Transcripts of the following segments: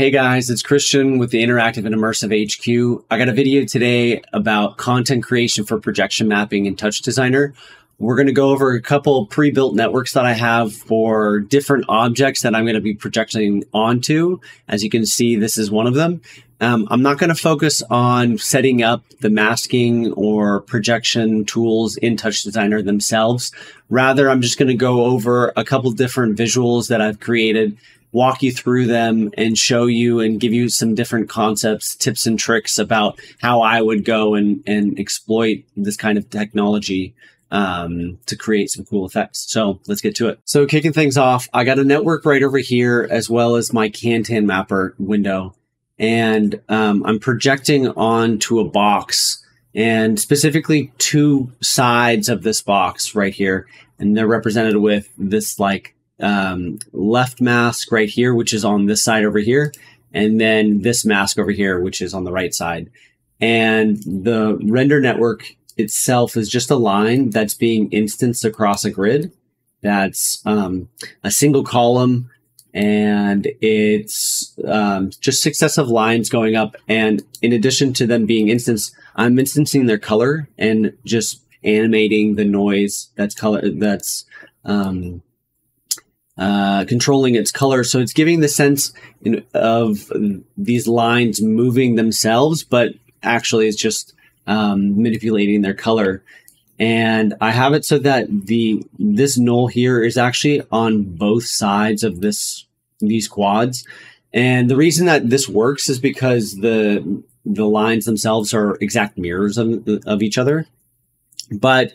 Hey guys, it's Christian with the Interactive and Immersive HQ. I got a video today about content creation for projection mapping in Touch Designer. We're going to go over a couple pre-built networks that I have for different objects that I'm going to be projecting onto. As you can see, this is one of them. I'm not going to focus on setting up the masking or projection tools in Touch Designer themselves. Rather, I'm just going to go over a couple different visuals that I've created, walk you through them and show you and give you some different concepts, tips and tricks about how I would go and exploit this kind of technology to create some cool effects. So let's get to it. So kicking things off, I got a network right over here as well as my Kantan Mapper window. And I'm projecting onto a box and specifically two sides of this box right here. And they're represented with this like left mask right here, which is on this side over here, and then this mask over here, which is on the right side. And the render network itself is just a line that's being instanced across a grid. That's a single column, and it's just successive lines going up. And in addition to them being instanced, I'm instancing their color and just animating the noise that's controlling its color. So it's giving the sense of these lines moving themselves, but actually it's just manipulating their color. And I have it so that this null here is actually on both sides of these quads. And the reason that this works is because the lines themselves are exact mirrors of each other. But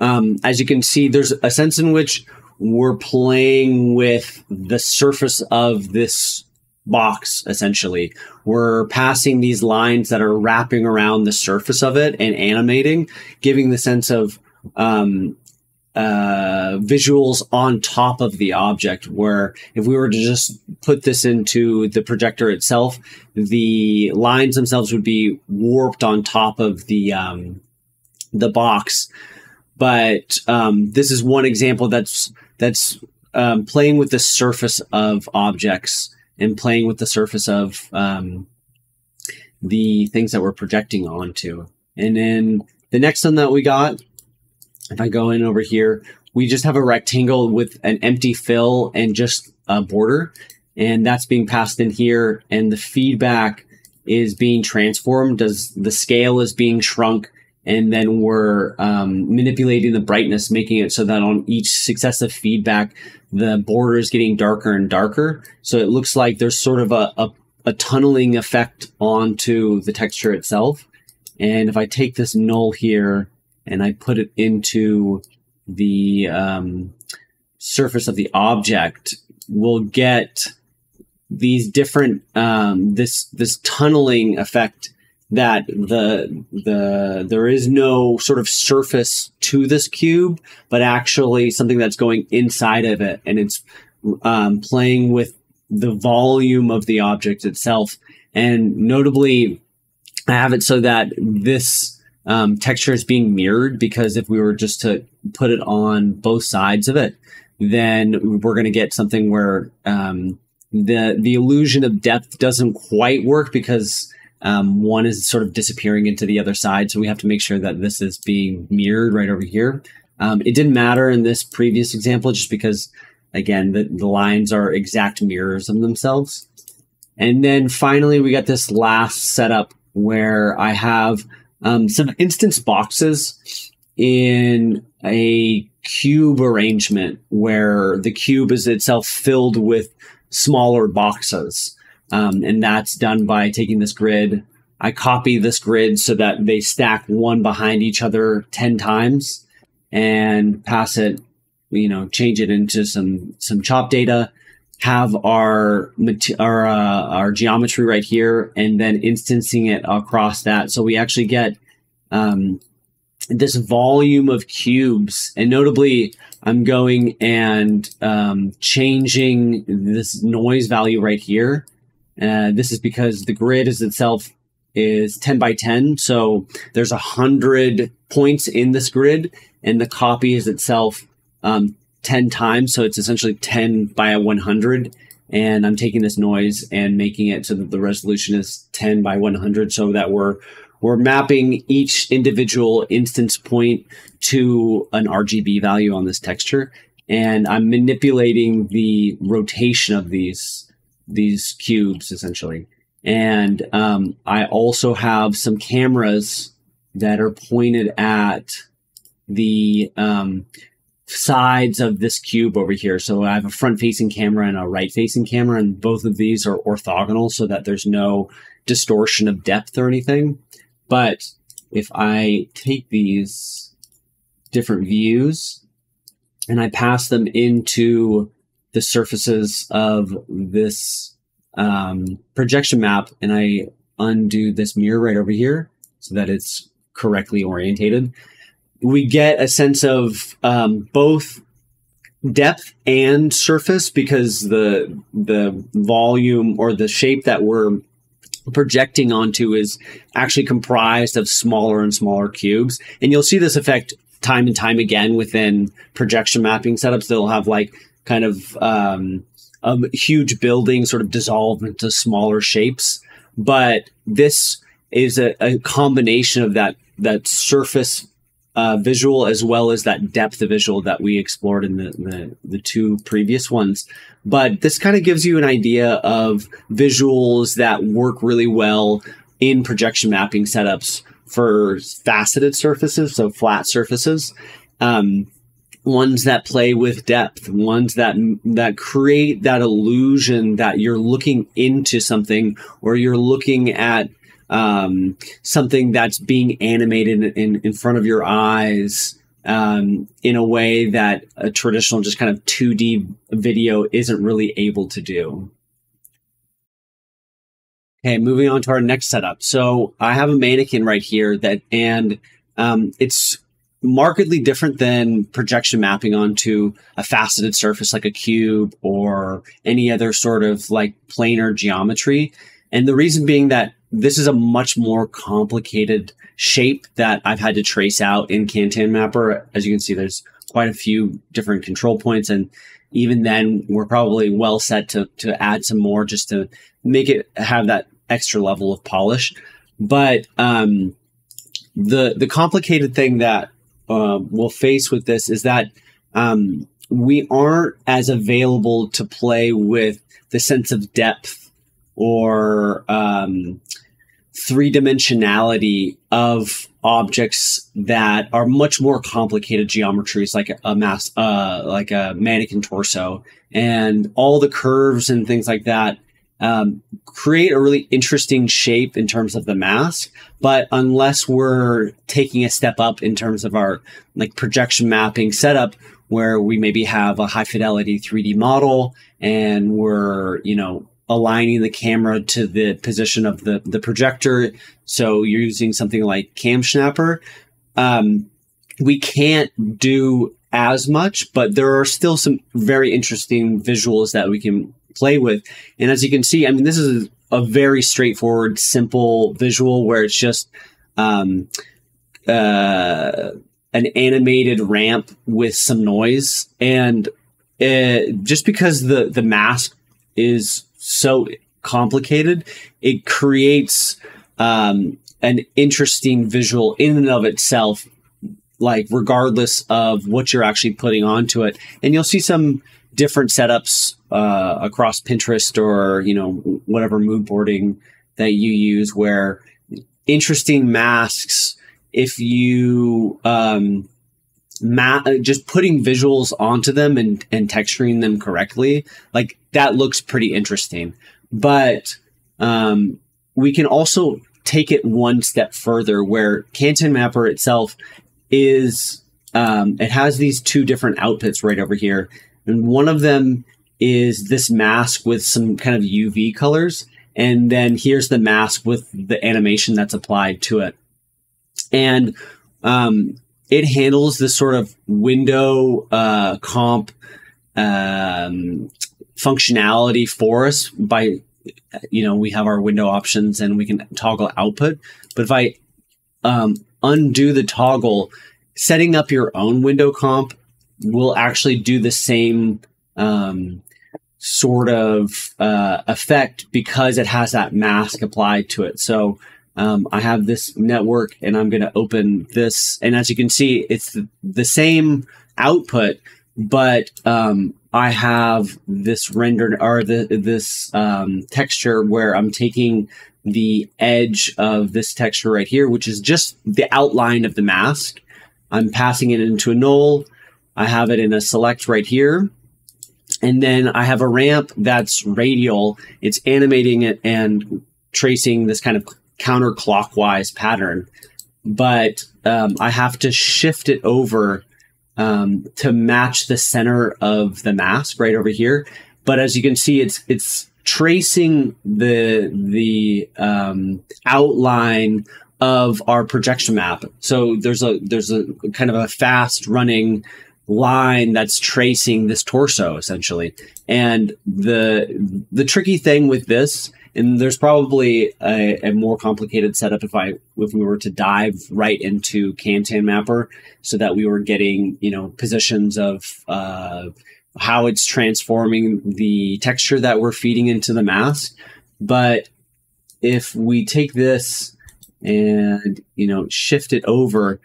as you can see, there's a sense in which we're playing with the surface of this box, essentially. We're passing these lines that are wrapping around the surface of it and animating, giving the sense of visuals on top of the object, where if we were to just put this into the projector itself, the lines themselves would be warped on top of the box. But this is one example that's playing with the surface of objects and playing with the surface of the things that we're projecting onto. And then the next one that we got, if I go in over here, we just have a rectangle with an empty fill and just a border, and that's being passed in here. And the feedback is being transformed as the scale is being shrunk. And then we're manipulating the brightness, making it so that on each successive feedback, the border is getting darker and darker. So it looks like there's sort of a tunneling effect onto the texture itself. And if I take this null here and I put it into the surface of the object, we'll get these different, this tunneling effect that there is no sort of surface to this cube, but actually something that's going inside of it. And it's playing with the volume of the object itself. And notably, I have it so that this texture is being mirrored, because if we were just to put it on both sides of it, then we're going to get something where the illusion of depth doesn't quite work, because one is sort of disappearing into the other side. So we have to make sure that this is being mirrored right over here. It didn't matter in this previous example, just because, again, the lines are exact mirrors of themselves. And then finally, we got this last setup where I have some instance boxes in a cube arrangement, where the cube is itself filled with smaller boxes. And that's done by taking this grid. I copy this grid so that they stack one behind each other 10 times and pass it, change it into some chop data, have our geometry right here, and then instancing it across that. So we actually get this volume of cubes. And notably, I'm going and changing this noise value right here. This is because the grid is itself is 10 by 10. So there's 100 points in this grid, and the copy is itself 10 times. So it's essentially 10 by 100. And I'm taking this noise and making it so that the resolution is 10 by 100 so that we're mapping each individual instance point to an RGB value on this texture. And I'm manipulating the rotation of these cubes, essentially. And I also have some cameras that are pointed at the sides of this cube over here. So I have a front-facing camera and a right-facing camera, and both of these are orthogonal so that there's no distortion of depth or anything. But if I take these different views and I pass them into the surfaces of this projection map, and I undo this mirror right over here so that it's correctly orientated, we get a sense of both depth and surface, because the volume or the shape that we're projecting onto is actually comprised of smaller and smaller cubes. And you'll see this effect time and time again within projection mapping setups. They'll have like kind of a huge building sort of dissolve into smaller shapes. But this is a combination of that surface visual as well as that depth of visual that we explored in the two previous ones. But this kind of gives you an idea of visuals that work really well in projection mapping setups for faceted surfaces, so flat surfaces, ones that play with depth, ones that create that illusion that you're looking into something, or you're looking at something that's being animated in front of your eyes in a way that a traditional just kind of 2D video isn't really able to do. Okay, moving on to our next setup. So I have a mannequin right here and it's markedly different than projection mapping onto a faceted surface like a cube or any other sort of like planar geometry. And the reason being that this is a much more complicated shape that I've had to trace out in Kantan Mapper. As you can see, there's quite a few different control points. And even then, we're probably well set to add some more just to make it have that extra level of polish. But the complicated thing that we'll face with this is that we aren't as available to play with the sense of depth or three-dimensionality of objects that are much more complicated geometries, like a mannequin torso, and all the curves and things like that create a really interesting shape in terms of the mask. But unless we're taking a step up in terms of our like projection mapping setup, where we maybe have a high-fidelity 3D model and we're aligning the camera to the position of the projector. So you're using something like CamSnapper. We can't do as much, but there are still some very interesting visuals that we can play with. And as you can see, I mean, this is a very straightforward, simple visual where it's just an animated ramp with some noise. And just because the mask is so complicated, it creates an interesting visual in and of itself, like regardless of what you're actually putting onto it. And you'll see some different setups across Pinterest or whatever mood boarding that you use, where interesting masks, if you just putting visuals onto them and texturing them correctly, like that looks pretty interesting. But we can also take it one step further, where Kantan Mapper itself is, it has these two different outputs right over here. And one of them is this mask with some kind of UV colors. And then here's the mask with the animation that's applied to it. And it handles this sort of window comp functionality for us by, we have our window options and we can toggle output. But if I undo the toggle, setting up your own window comp will actually do the same sort of effect because it has that mask applied to it. So I have this network and I'm going to open this. And as you can see, it's the same output, but I have this rendered or this texture where I'm taking the edge of this texture right here, which is just the outline of the mask. I'm passing it into a null. I have it in a select right here. And then I have a ramp that's radial. It's animating it and tracing this kind of counterclockwise pattern. But I have to shift it over to match the center of the mask right over here. But as you can see, it's tracing the outline of our projection map. So there's a kind of a fast running line that's tracing this torso essentially. And the tricky thing with this, and there's probably a more complicated setup if we were to dive right into Kantan Mapper, so that we were getting, you know, positions of how it's transforming the texture that we're feeding into the mask. But if we take this and, you know, shift it over,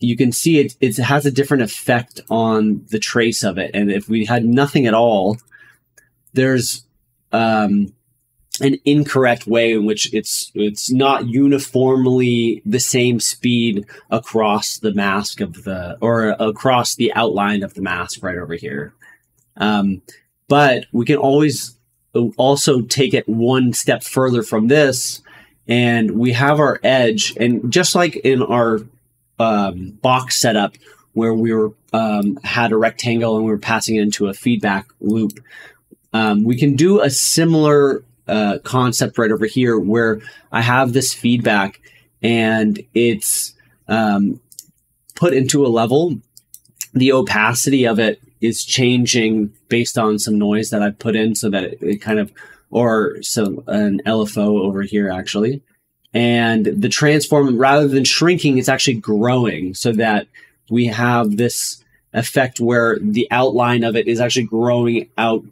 you can see it has a different effect on the trace of it. And if we had nothing at all, there's an incorrect way in which it's not uniformly the same speed across the mask of or across the outline of the mask right over here. But we can always also take it one step further from this, and we have our edge. And just like in our box setup where we were had a rectangle and we were passing it into a feedback loop, we can do a similar concept right over here where I have this feedback and it's put into a level. The opacity of it is changing based on some noise that I put in, so that it kind of, or some an LFO over here actually. And the transform, rather than shrinking, it's actually growing, so that we have this effect where the outline of it is actually growing out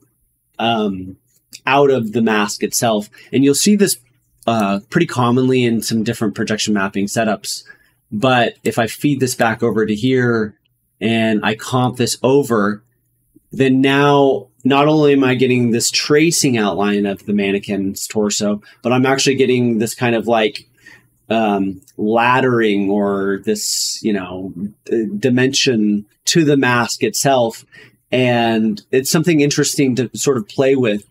of the mask itself. And you'll see this pretty commonly in some different projection mapping setups. But if I feed this back over to here and I comp this over, then now not only am I getting this tracing outline of the mannequin's torso, but I'm actually getting this kind of like laddering, or this, you know, dimension to the mask itself. And it's something interesting to sort of play with,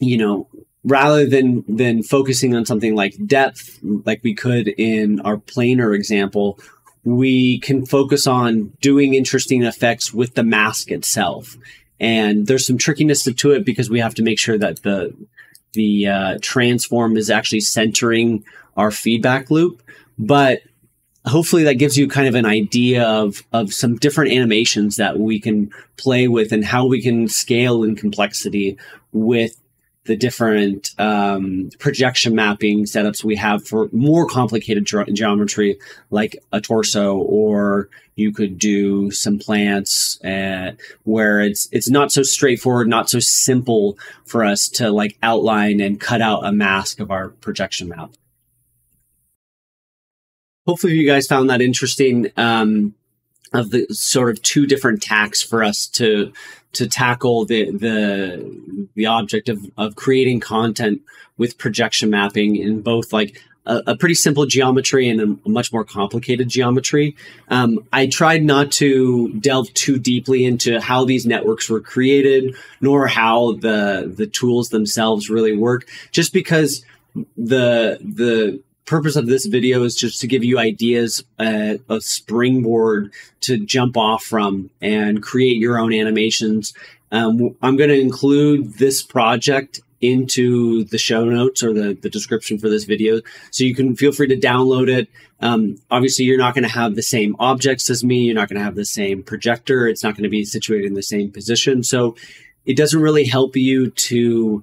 you know, rather than focusing on something like depth, like we could in our planar example. We can focus on doing interesting effects with the mask itself. And there's some trickiness to it because we have to make sure that the transform is actually centering our feedback loop. But hopefully that gives you kind of an idea of some different animations that we can play with and how we can scale in complexity with the different projection mapping setups we have for more complicated geometry, like a torso, or you could do some plants, where it's not so straightforward, not so simple for us to like outline and cut out a mask of our projection map. Hopefully you guys found that interesting, of the sort of two different tacks for us to tackle the object of creating content with projection mapping in both like a pretty simple geometry and a much more complicated geometry. I tried not to delve too deeply into how these networks were created, nor how the tools themselves really work, just because the purpose of this video is just to give you ideas, a springboard to jump off from and create your own animations. I'm going to include this project into the show notes or the description for this video, so you can feel free to download it. Obviously, you're not going to have the same objects as me. You're not going to have the same projector. It's not going to be situated in the same position. So it doesn't really help you to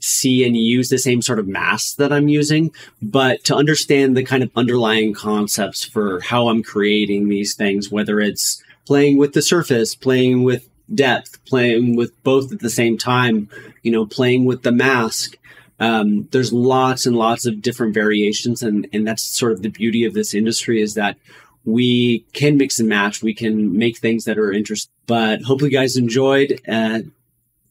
see and use the same sort of mask that I'm using, but to understand the kind of underlying concepts for how I'm creating these things, whether it's playing with the surface, playing with depth, playing with both at the same time, you know, playing with the mask. There's lots and lots of different variations, and that's sort of the beauty of this industry, is that we can mix and match. We can make things that are interesting. But hopefully you guys enjoyed.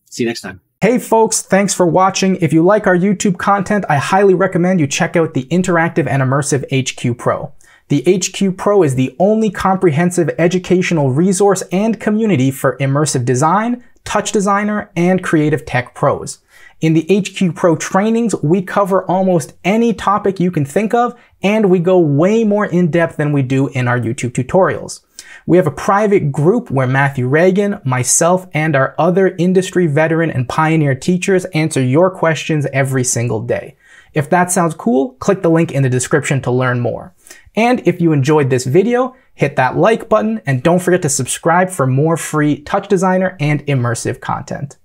See you next time. Hey folks, thanks for watching. If you like our YouTube content, I highly recommend you check out the Interactive and Immersive HQ Pro. The HQ Pro is the only comprehensive educational resource and community for immersive design, Touch Designer, and creative tech pros. In the HQ Pro trainings, we cover almost any topic you can think of, and we go way more in-depth than we do in our YouTube tutorials. We have a private group where Matthew Ragan, myself, and our other industry veteran and pioneer teachers answer your questions every single day. If that sounds cool, click the link in the description to learn more. And if you enjoyed this video, hit that like button, and don't forget to subscribe for more free Touch Designer and immersive content.